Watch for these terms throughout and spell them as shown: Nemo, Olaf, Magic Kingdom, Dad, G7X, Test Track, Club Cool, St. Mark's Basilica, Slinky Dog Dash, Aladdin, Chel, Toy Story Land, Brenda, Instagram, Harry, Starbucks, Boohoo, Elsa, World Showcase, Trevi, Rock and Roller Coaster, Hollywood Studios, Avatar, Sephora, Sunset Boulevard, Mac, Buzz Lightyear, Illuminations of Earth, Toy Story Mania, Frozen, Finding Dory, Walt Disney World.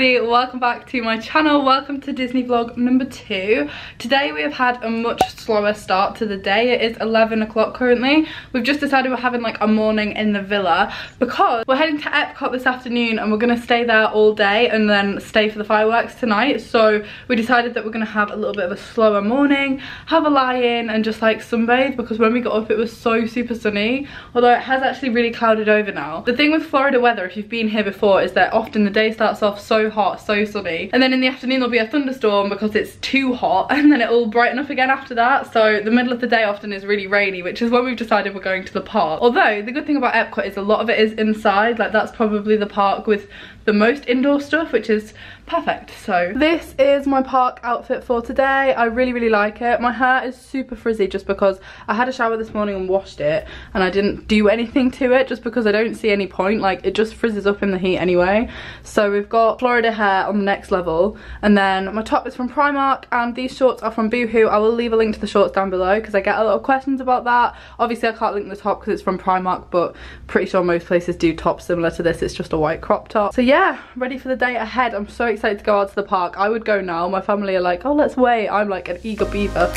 everybody, welcome back to my channel. Welcome to Disney vlog number 2. Today we have had a much slower start to the day. It is 11 o'clock currently. We've just decided we're having like a morning in the villa because we're heading to Epcot this afternoon and we're going to stay there all day and then stay for the fireworks tonight. So we decided that we're going to have a little bit of a slower morning, have a lie-in and just like sunbathe, because when we got up it was so super sunny, although it has actually really clouded over now. The thing with Florida weather, if you've been here before, is that often the day starts off so hot, so sunny, and then in the afternoon there'll be a thunderstorm because it's too hot, and then it'll brighten up again after that. So the middle of the day often is really rainy, which is when we've decided we're going to the park. Although the good thing about Epcot is a lot of it is inside, like that's probably the park with the most indoor stuff, which is perfect. So this is my park outfit for today. I really like it. My hair is super frizzy just because I had a shower this morning and washed it, and I didn't do anything to it just because I don't see any point, like it just frizzes up in the heat anyway. So we've got Florida hair on the next level, and then my top is from Primark and these shorts are from Boohoo. I will leave a link to the shorts down below because I get a lot of questions about that. Obviously I can't link the top because it's from Primark, but pretty sure most places do tops similar to this. It's just a white crop top. So yeah, ready for the day ahead. I'm so excited to go out to the park. I would go now. My family are like, oh let's wait. I'm like an eager beaver.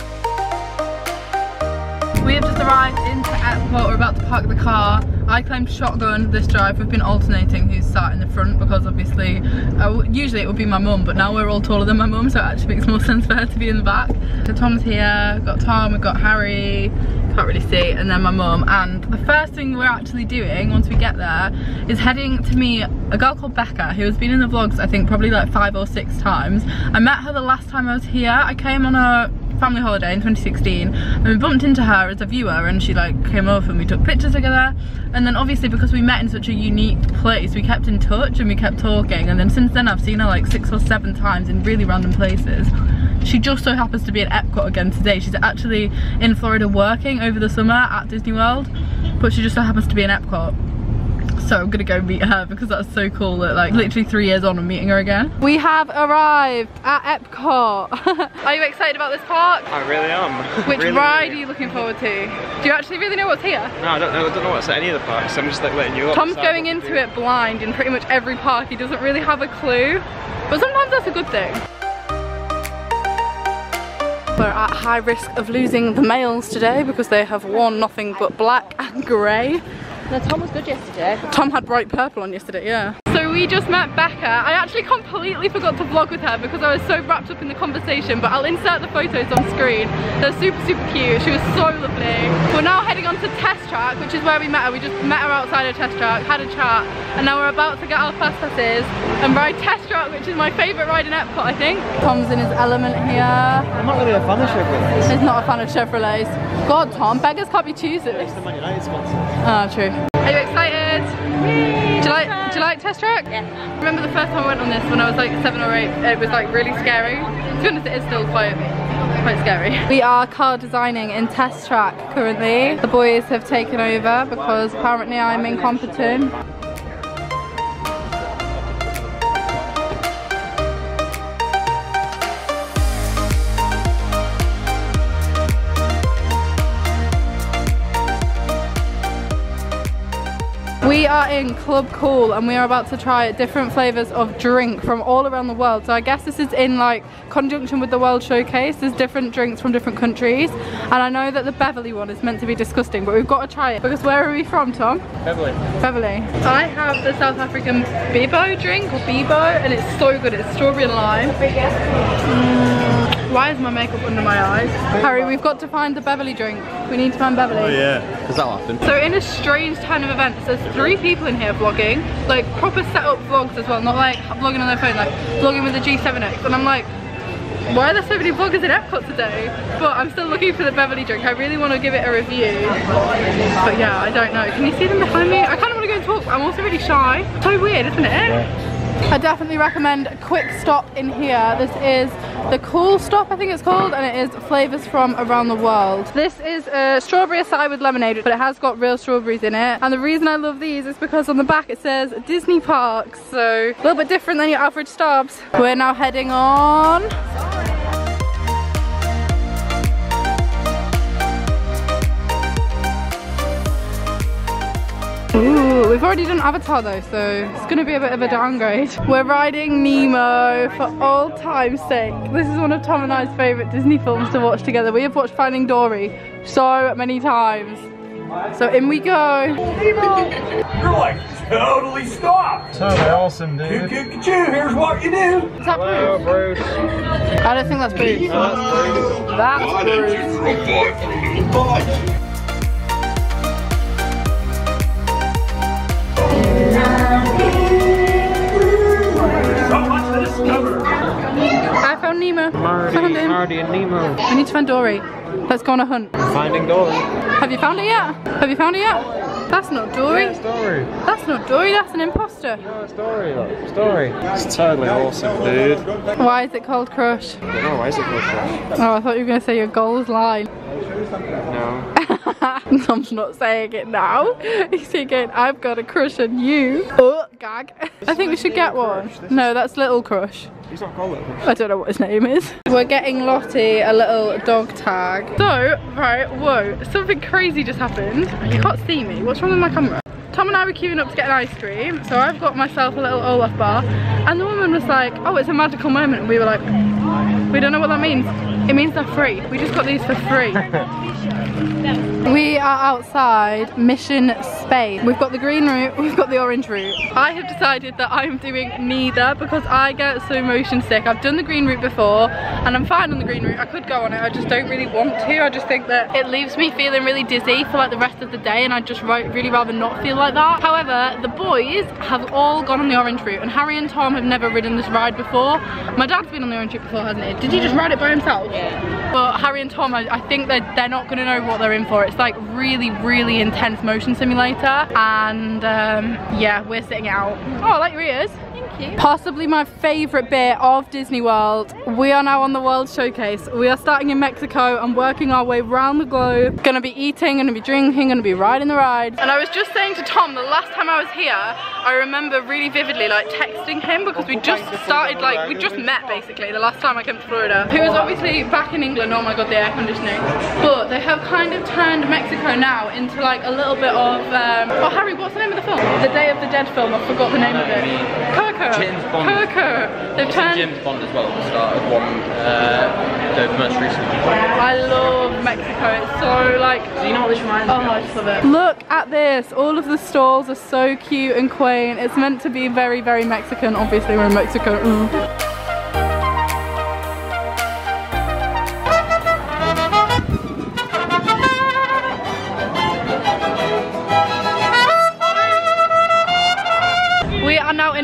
We have just arrived into Epcot. We're about to park the car. I claimed shotgun this drive. We've been alternating who's sat in the front because obviously, usually it would be my mum, but now we're all taller than my mum, so it actually makes more sense for her to be in the back. So Tom's here, we've got Tom, we've got Harry, can't really see, and then my mum. And the first thing we're actually doing once we get there is heading to meet a girl called Becca, who has been in the vlogs I think probably like 5 or 6 times. I met her the last time I was here. I came on a family holiday in 2016 and we bumped into her as a viewer, and she like came over and we took pictures together, and then obviously because we met in such a unique place we kept in touch and we kept talking, and then since then I've seen her like 6 or 7 times in really random places. She just so happens to be at Epcot again today. She's actually in Florida working over the summer at Disney World, but she just so happens to be in Epcot. So I'm gonna go meet her because that's so cool that like literally 3 years on I'm meeting her again. We have arrived at Epcot. Are you excited about this park? I really am. Which really ride are you looking forward to? Do you actually really know what's here? No, I don't know what's at any of the parks, so I'm just like letting you up. Tom's going into it blind in pretty much every park. He doesn't really have a clue, but sometimes that's a good thing. We're at high risk of losing the males today because they have worn nothing but black and grey. No, Tom was good yesterday. Tom had bright purple on yesterday, yeah. So we just met Becca. I actually completely forgot to vlog with her because I was so wrapped up in the conversation, but I'll insert the photos on screen. They're super cute. She was so lovely. We're now heading on to Test Track, which is where we met her. We just met her outside of Test Track, had a chat, and now we're about to get our fast passes and ride Test Track, which is my favourite ride in Epcot, I think. Tom's in his element here. I'm not really a fan of Chevrolets. He's not a fan of Chevrolets. God, Tom, beggars can't be choosers. It's the Man United sponsor. Ah, true. Are you excited? Do you like Test Track? Yeah. I remember the first time I went on this when I was like 7 or 8, it was like really scary. To be honest, it is still quite scary. We are car designing in Test Track currently. The boys have taken over because apparently I'm incompetent. We are in Club Cool and we are about to try different flavours of drink from all around the world. So I guess this is in like conjunction with the World Showcase. There's different drinks from different countries, and I know that the Beverly one is meant to be disgusting, but we've got to try it. Because where are we from, Tom? Beverly. Beverly. I have the South African Bebo drink, or Bebo, and it's so good. It's strawberry and lime. Why is my makeup under my eyes? Harry, we've got to find the Beverly drink. We need to find Beverly. Oh yeah, does that happen? So in a strange turn of events, there's 3 people in here vlogging. Like proper set up vlogs as well, not like vlogging on their phone, like vlogging with a G7X. And I'm like, why are there so many vloggers in Epcot today? But I'm still looking for the Beverly drink. I really want to give it a review. But yeah, I don't know. Can you see them behind me? I kind of want to go and talk, but I'm also really shy. So weird, isn't it? Yeah. I definitely recommend a quick stop in here. This is the Cool Stop, I think it's called, and it is flavours from around the world. This is a strawberry acai with lemonade, but it has got real strawberries in it. And the reason I love these is because on the back it says Disney Parks, so a little bit different than your average Starbucks. We're now heading on. Ooh, we've We've already done Avatar though, so it's gonna be a bit of a downgrade. We're riding Nemo for all time's sake. This is one of Tom and I's favorite Disney films to watch together. We have watched Finding Dory so many times. So in we go. Nemo! You're like, totally stopped. Totally awesome, dude. Here's what you do. Is that Bruce? I don't think that's Bruce. Oh, that's Bruce. That's Bruce. I found Nemo. Marty and Nemo. We need to find Dory. Let's go on a hunt. Finding Dory. Have you found it yet? Have you found it yet? That's not Dory. That's Dory. That's not Dory. That's an imposter. No, it's Dory. Look. It's Dory. It's totally awesome, dude. Why is it called Crush? No, why is it called Crush? Oh, I thought you were gonna say your goals line. No. Tom's not saying it now. He's thinking, I've got a crush on you. Oh, gag. I think we should get one. No, that's Little Crush. He's not called Little Crush. I don't know what his name is. We're getting Lottie a little dog tag. So, right, whoa, something crazy just happened. You can't see me. What's wrong with my camera? Tom and I were queuing up to get an ice cream. So I've got myself a little Olaf bar. And the woman was like, oh, it's a magical moment. And we were like, we don't know what that means. It means they're free. We just got these for free. We are outside Mission Space. We've got the green route, we've got the orange route. I have decided that I'm doing neither because I get so motion sick. I've done the green route before and I'm fine on the green route. I could go on it, I just don't really want to. I just think that it leaves me feeling really dizzy for like the rest of the day and I'd just really rather not feel like that. However, the boys have all gone on the orange route and Harry and Tom have never ridden this ride before. My dad's been on the orange route before, hasn't he? Did he just ride it by himself? Yeah. But Harry and Tom, I think that they're not gonna know what they're in for. It's like really intense motion simulator and yeah, we're sitting out. Oh, I like your ears. Thank you. Possibly my favourite bit of Disney World. We are now on the World Showcase. We are starting in Mexico and working our way around the globe. Gonna be eating, gonna be drinking, gonna be riding the ride. And I was just saying to Tom, the last time I was here, I remember really vividly like texting him because we just started like, we just met basically the last time I came to Florida. He was obviously back in England, oh my god the air conditioning. But they have kind of turned Mexico now into like a little bit of, oh Harry, what's the name of the film? The Day of the Dead film, I forgot the name of it. James Bond. They've turned James Bond as well at the start of one, the most recent one. I love Mexico, it's so like... Do you know what this reminds me of? Oh, I just love it. Look at this, all of the stalls are so cute and quaint. It's meant to be very Mexican, obviously we're in Mexico. Mm.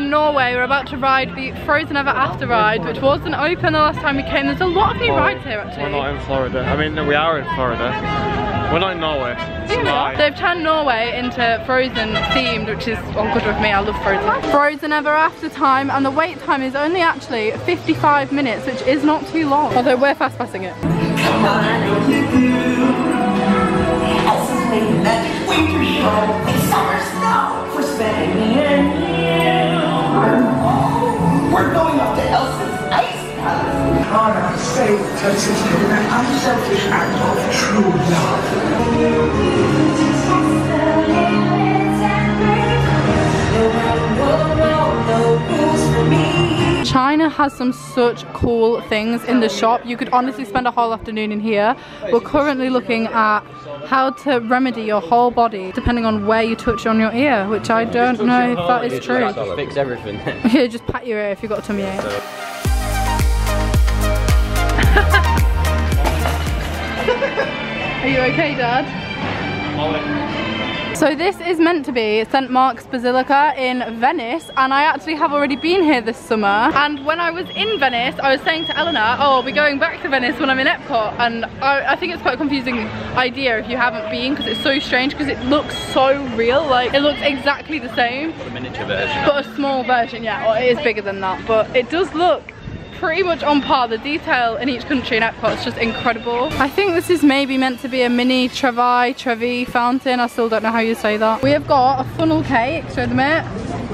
Norway, we're about to ride the Frozen Ever After ride, which wasn't open the last time we came. There's a lot of new rides here actually. We're not in Florida. I mean, no, we are in Florida. We're not in Norway. They've turned Norway into Frozen themed, which is on good with me. I love Frozen. Frozen Ever After time, and the wait time is only actually 55 minutes, which is not too long. Although we're fast passing it. Come on, you do. Winter show, it's summer snow for Spain. We're going up to Elsa's Ice Palace. Connor, say Texas, unselfish act of true love. China has some such cool things in the shop. You could honestly spend a whole afternoon in here. We're currently looking at how to remedy your whole body depending on where you touch on your ear, which I don't know if that is true. It just fix everything. Yeah, just pat your ear if you've got a tummy ache. Are you okay, Dad? So this is meant to be St. Mark's Basilica in Venice, and I actually have already been here this summer. And when I was in Venice, I was saying to Eleanor, oh, I'll be going back to Venice when I'm in Epcot. And I think it's quite a confusing idea if you haven't been, because it's so strange, because it looks so real. Like, it looks exactly the same. But a miniature version. But a small version, yeah. Or it is bigger than that, but it does look pretty much on par. The detail in each country in Epcot is just incredible. I think this is maybe meant to be a mini Trevi fountain. I still don't know how you say that. We have got a funnel cake, show them it.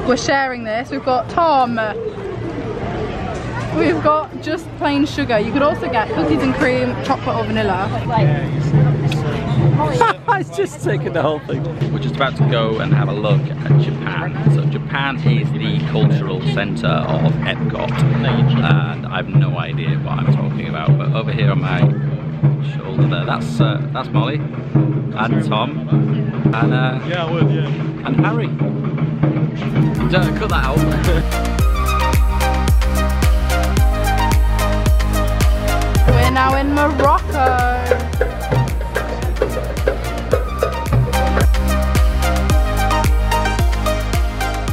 We're sharing this. We've got Tom. We've got just plain sugar. You could also get cookies and cream, chocolate or vanilla. I was just taking the whole thing. We're just about to go and have a look at Japan. So Japan is the cultural centre of Epcot, and I've no idea what I'm talking about. But over here on my shoulder there, that's Molly and Tom and and Harry. Don't cut that out. We're now in Morocco.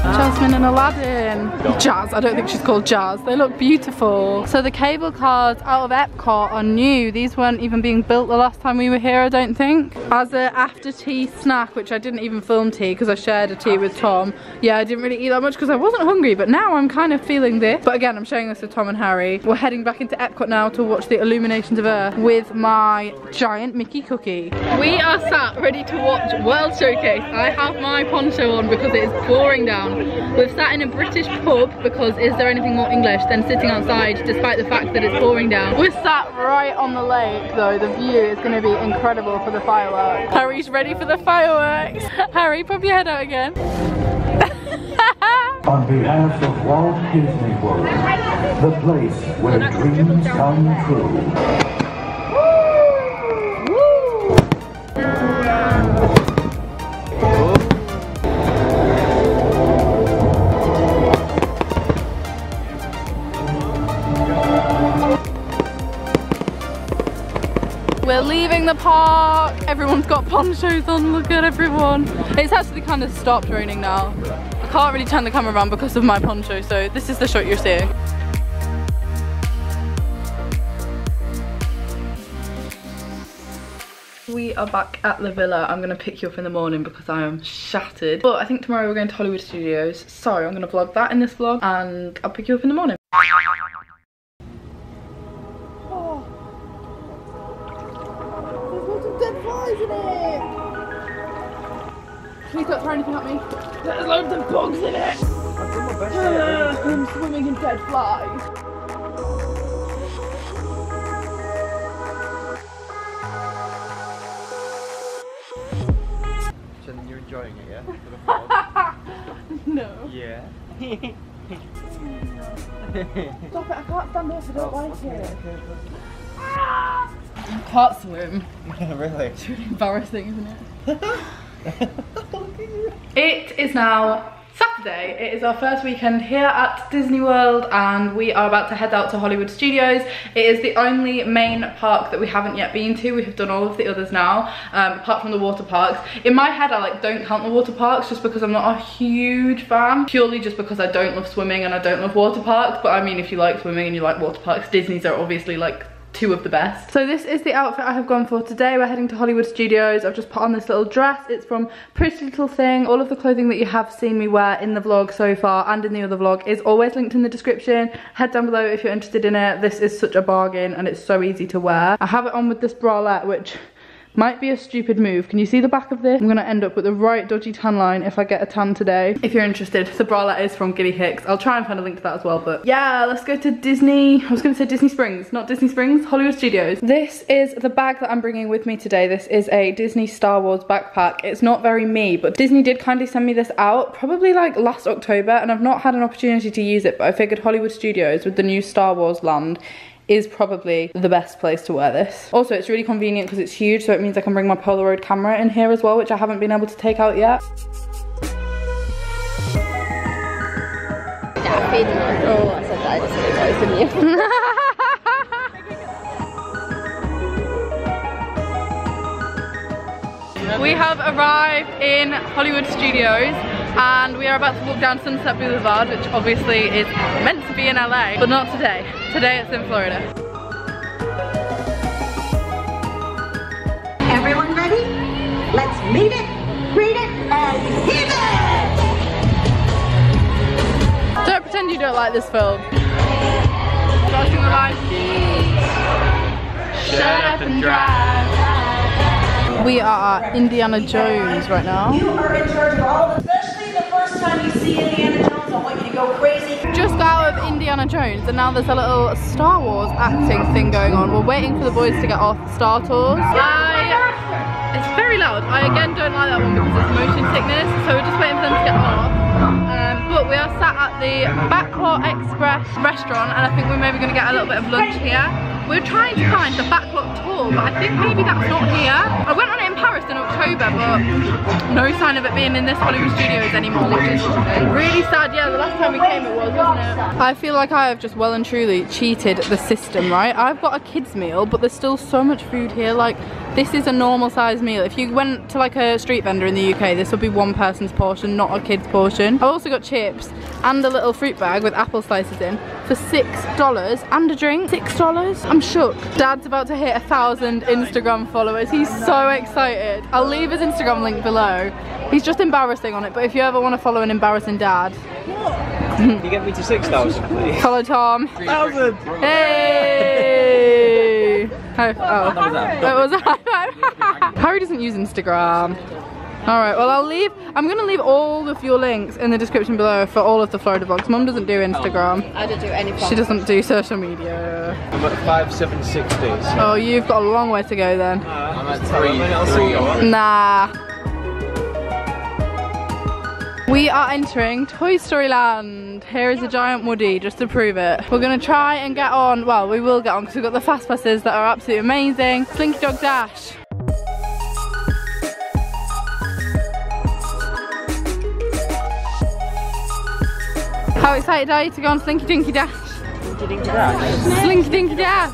Jasmine and Aladdin. Jazz, I don't think she's called Jazz. They look beautiful. So the cable cars out of Epcot are new. These weren't even being built the last time we were here, I don't think. As an after tea snack, which I didn't even film tea because I shared a tea with Tom. Yeah, I didn't really eat that much because I wasn't hungry, but now I'm kind of feeling this. But again, I'm sharing this with Tom and Harry. We're heading back into Epcot now to watch the Illuminations of Earth with my giant Mickey cookie. We are sat ready to watch World Showcase. I have my poncho on because it is pouring down. We've sat in a British pub because is there anything more English than sitting outside despite the fact that it's pouring down. We're sat right on the lake though, the view is going to be incredible for the fireworks. Harry's ready for the fireworks. Harry, pop your head out again. On behalf of Walt Disney World, the place where dreams come true. We're leaving the park. Everyone's got ponchos on. Look at everyone. It's actually kind of stopped raining now. I can't really turn the camera around because of my poncho, so this is the shot you're seeing. We are back at the villa. I'm gonna pick you up in the morning because I am shattered. But I think tomorrow we're going to Hollywood Studios, so I'm gonna vlog that in this vlog and I'll pick you up in the morning. Please don't throw anything at me. There's loads of bugs in it. I've done my best. I'm swimming in dead flies. Jen, you're enjoying it, yeah? No. Yeah. Stop it! I can't stand this. I don't like it. You can't swim. Really? It's really embarrassing, isn't it? It is now Saturday. It is our first weekend here at Disney World and we are about to head out to Hollywood Studios. It is the only main park that we haven't yet been to. We have done all of the others now, apart from the water parks. In my head I like don't count the water parks just because I'm not a huge fan, purely just because I don't love swimming and I don't love water parks. But I mean, if you like swimming and you like water parks, Disney's are obviously like two of the best. So this is the outfit I have gone for today. We're heading to Hollywood Studios. I've just put on this little dress. It's from Pretty Little Thing. All of the clothing that you have seen me wear in the vlog so far and in the other vlog is always linked in the description. Head down below if you're interested in it. This is such a bargain and it's so easy to wear. I have it on with this bralette, which might be a stupid move. Can you see the back of this? I'm gonna end up with a right dodgy tan line if I get a tan today. If you're interested, the bralette is from Gilly Hicks. I'll try and find a link to that as well, but yeah, let's go to Disney. I was gonna say Disney Springs, not Disney Springs, Hollywood Studios. This is the bag that I'm bringing with me today. This is a Disney Star Wars backpack. It's not very me, but Disney did kindly send me this out, probably like last October, and I've not had an opportunity to use it, but I figured Hollywood Studios with the new Star Wars land is probably the best place to wear this. Also, it's really convenient because it's huge, so it means I can bring my Polaroid camera in here as well, which I haven't been able to take out yet. Oh, I said that, I just said it twice, didn't you? We have arrived in Hollywood Studios and we are about to walk down Sunset Boulevard, which obviously is meant to be in LA, but not today. Today it's in Florida. Everyone ready? Let's meet it, read it, and hear it! Don't pretend you don't like this film. Starting with my seat. Shut up and drive. We are at Indiana Jones right now. You are in charge of all of them. Especially the first time you see Indiana Jones, I want you to go crazy. Just out of Indiana Jones, and now there's a little Star Wars acting thing going on. We're waiting for the boys to get off Star Tours. I It's very loud. I again don't like that one because it's motion sickness, so we're just waiting for them to get off. But we are sat at the Backlot Express restaurant, and I think we're maybe going to get a little bit of lunch here. We're trying to find the Backlot tour, but I think maybe that's not here. I went on it in Paris in October, but no sign of it being in this Hollywood Studios anymore. Really sad, yeah, the last time we came it was, wasn't it? I feel like I have just well and truly cheated the system, right? I've got a kids meal, but there's still so much food here, like this is a normal sized meal. If you went to like a street vendor in the UK, this would be one person's portion, not a kid's portion. I've also got chips and a little fruit bag with apple slices in for $6 and a drink. $6? I'm shook. Dad's about to hit 1,000 Instagram followers. He's so excited. I'll leave his Instagram link below. He's just embarrassing on it, but if you ever want to follow an embarrassing dad. Can you get me to 6,000 please? Follow Tom. 1,000! Hey! Oh, oh. It was a high five. Harry doesn't use Instagram. Alright, well I'm going to leave all of your links in the description below for all of the Florida vlogs. Mum doesn't do Instagram. I don't do anything. She doesn't do social media. I'm at 5,760. So. Oh, you've got a long way to go then. I'm at 3,000. Nah. We are entering Toy Story Land. Here is a giant Woody, just to prove it. We're going to try and get on, well we will get on because we've got the fast passes that are absolutely amazing. Slinky Dog Dash. How excited are you to go on Slinky Dinky Dash? Slinky Dinky Dash. Slinky Dinky Dash.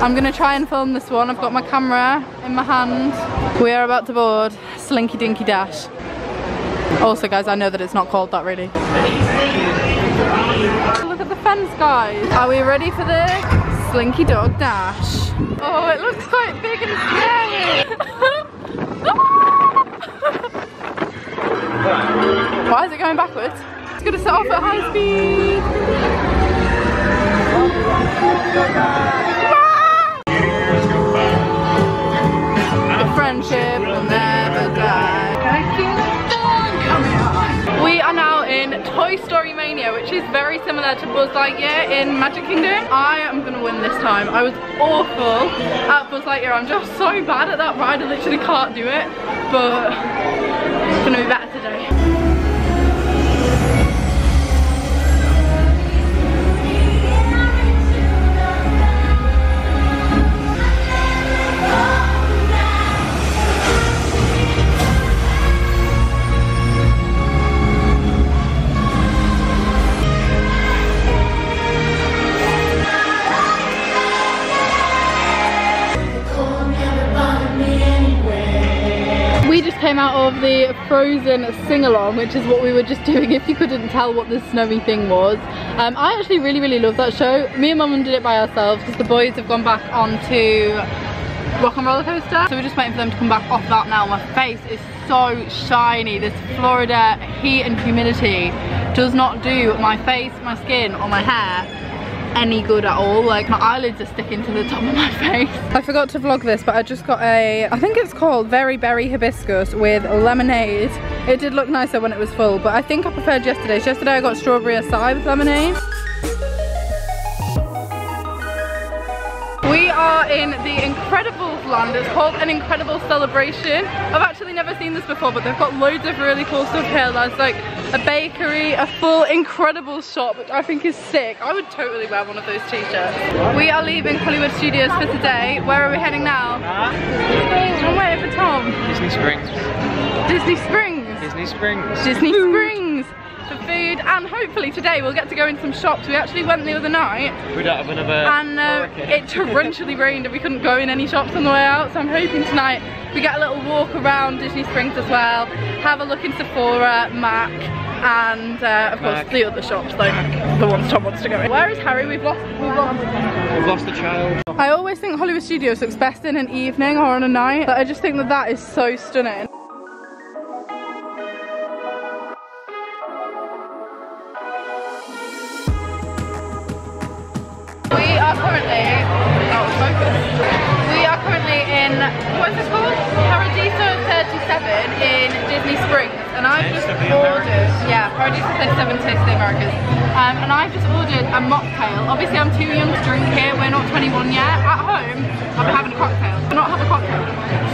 I'm going to try and film this one. I've got my camera in my hand. We are about to board Slinky Dinky Dash. Also guys, I know that it's not called that really. Look at the fence guys. Are we ready for the Slinky Dog Dash? Oh, it looks quite big and scary. Why is it going backwards? It's going to set off at high speed. Friendship will never die. We are now in Toy Story Mania, which is very similar to Buzz Lightyear in Magic Kingdom. I am going to win this time. I was awful at Buzz Lightyear. I'm just so bad at that ride. I literally can't do it, but it's going to be better today. Came out of the Frozen sing-along, which is what we were just doing if you couldn't tell what the snowy thing was. I actually really love that show. Me and Mum did it by ourselves because the boys have gone back onto Rock and Roller Coaster, so we're just waiting for them to come back off that now. My face is so shiny. This Florida heat and humidity does not do my face, my skin or my hair any good at all. Like my eyelids are sticking to the top of my face. I forgot to vlog this, but I just got a, I think it's called Very Berry Hibiscus with lemonade. It did look nicer when it was full, but I think I preferred yesterday's. Yesterday I got strawberry acai with lemonade. We are in the Incredibles land. It's called An Incredible Celebration. I've actually never seen this before, but they've got loads of really cool stuff here. There's like a bakery, a full Incredibles shop, which I think is sick. I would totally wear one of those t-shirts. We are leaving Hollywood Studios for today. Where are we heading now? I'm waiting for Tom. Disney Springs. Disney Springs? Disney Springs. Disney Springs. For food, and hopefully today we'll get to go in some shops. We actually went the other night. We'd have another and it torrentially rained and we couldn't go in any shops on the way out, so I'm hoping tonight we get a little walk around Disney Springs as well, have a look in Sephora, Mac and of course the other shops, like the ones Tom wants to go in. Where is Harry? We've lost the child. I always think Hollywood Studios looks best in an evening or on a night, but I just think that that is so stunning. We are currently in, what's this called? Paradiso 37. Jasmine in Disney Springs, and I've just ordered, yeah, Paradiso 37 Taste of the Americas, and I've just ordered a mocktail. Obviously I'm too young to drink here, we're not 21 yet. At home, I've been having a cocktail, I've not had a cocktail.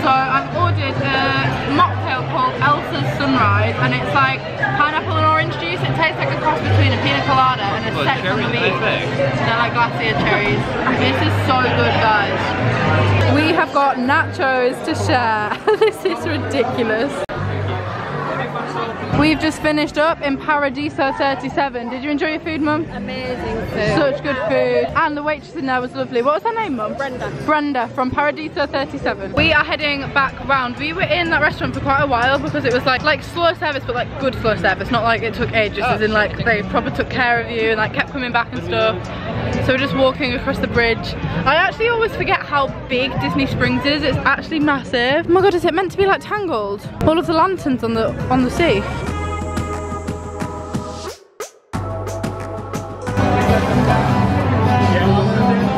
So I've ordered a mocktail called Elsa's Sunrise, and it's like pineapple and orange juice. It tastes like a cross between a pina colada and a set from the beach. They're like glacier cherries. This is so good, guys. We have got nachos to share. This is ridiculous. We've just finished up in Paradiso 37. Did you enjoy your food, Mum? Amazing food. Such good food. And the waitress in there was lovely. What was her name, Mum? Brenda. Brenda from Paradiso 37. We are heading back round. We were in that restaurant for quite a while because it was like slow service, but like good slow service. Not like it took ages, as in like they proper took care of you and like kept coming back and stuff. So we're just walking across the bridge. I actually always forget how big Disney Springs is. It's actually massive. Oh my God, is it meant to be like Tangled? All of the lanterns on the sea.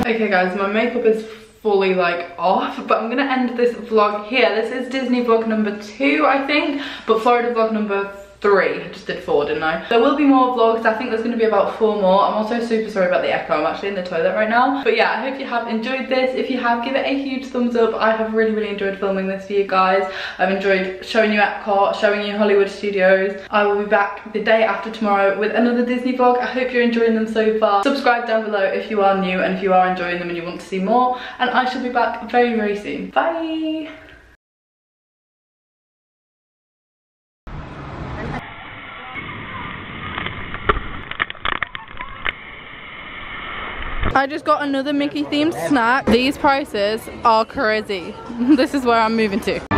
Okay guys, my makeup is fully like off, but I'm gonna end this vlog here. This is Disney vlog number 2, I think, but Florida vlog number 3. I just did 4, didn't I? There will be more vlogs. I think there's gonna be about 4 more. I'm also super sorry about the echo. I'm actually in the toilet right now. But yeah, I hope you have enjoyed this. If you have, give it a huge thumbs up. I have really, really enjoyed filming this for you guys. I've enjoyed showing you Epcot, showing you Hollywood Studios. I will be back the day after tomorrow with another Disney vlog. I hope you're enjoying them so far. Subscribe down below if you are new and if you are enjoying them and you want to see more. And I shall be back very, very soon. Bye! I just got another Mickey themed snack. These prices are crazy. This is where I'm moving to.